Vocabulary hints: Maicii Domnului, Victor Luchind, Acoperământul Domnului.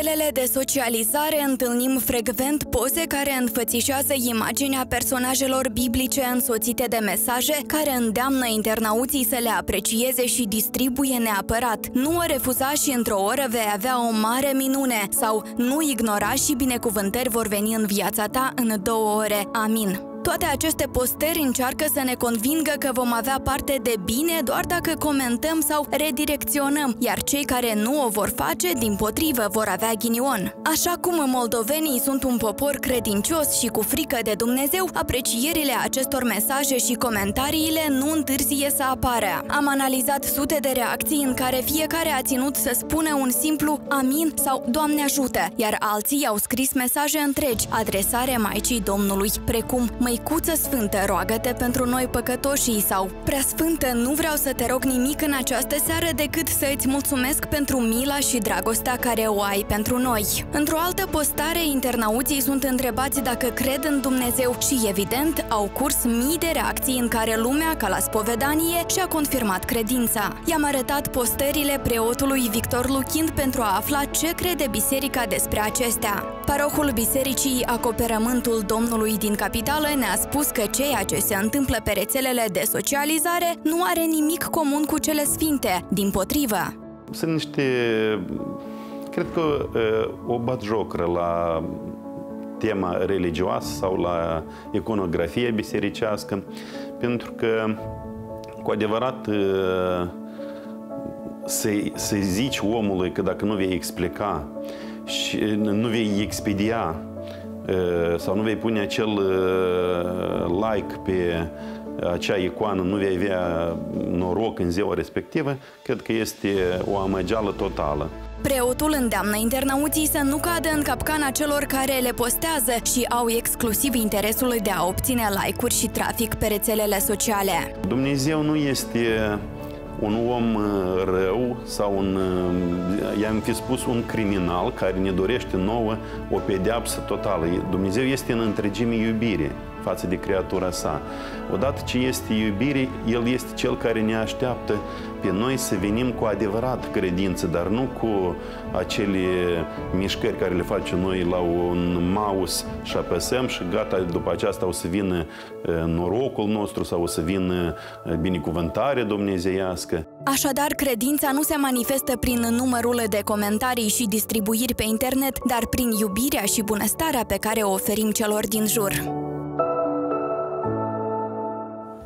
rețelele de socializare întâlnim frecvent poze care înfățișează imaginea personajelor biblice însoțite de mesaje care îndeamnă internauții să le aprecieze și distribuie neapărat. Nu o refuza și într-o oră vei avea o mare minune, sau nu ignora și binecuvântări vor veni în viața ta în 2 ore. Amin. Toate aceste postări încearcă să ne convingă că vom avea parte de bine doar dacă comentăm sau redirecționăm, iar cei care nu o vor face, dimpotrivă, vor avea ghinion. Așa cum moldovenii sunt un popor credincios și cu frică de Dumnezeu, aprecierile acestor mesaje și comentariile nu întârzie să apară. Am analizat sute de reacții în care fiecare a ținut să spună un simplu amin sau Doamne ajută, iar alții au scris mesaje întregi, adresare Maicii Domnului, precum Măicuță Sfântă, roagă-te pentru noi păcătoșii, sau Preasfântă, nu vreau să te rog nimic în această seară decât să îți mulțumesc pentru mila și dragostea care o ai pentru noi. Într-o altă postare, internauții sunt întrebați dacă cred în Dumnezeu și, evident, au curs mii de reacții în care lumea, ca la spovedanie, și-a confirmat credința. I-am arătat postările preotului Victor Luchind pentru a afla ce crede biserica despre acestea. Parohul bisericii Acoperământul Domnului din capitală ne-a spus că ceea ce se întâmplă pe rețelele de socializare nu are nimic comun cu cele sfinte, dimpotrivă. Sunt niște, cred că, o batjocră la tema religioasă sau la iconografie bisericească, pentru că, cu adevărat, să zici omului că dacă nu vei explica și nu vei expedia sau nu vei pune acel like pe acea icoană, nu vei avea noroc în ziua respectivă, cred că este o amăgeală totală. Preotul îndeamnă internauții să nu cadă în capcana celor care le postează și au exclusiv interesul de a obține like-uri și trafic pe rețelele sociale. Dumnezeu nu este un om rău sau un, i-am fi spus, un criminal care ne dorește nouă o pedeapsă totală. Dumnezeu este în întregime iubire față de creatura sa. Odată ce este iubire, El este Cel care ne așteaptă pe noi să venim cu adevărat credință, dar nu cu acele mișcări care le facem noi la un mouse și apăsăm și gata, după aceasta o să vină norocul nostru sau o să vină binecuvântare dumnezeiască. Așadar, credința nu se manifestă prin numărul de comentarii și distribuiri pe internet, dar prin iubirea și bunăstarea pe care o oferim celor din jur.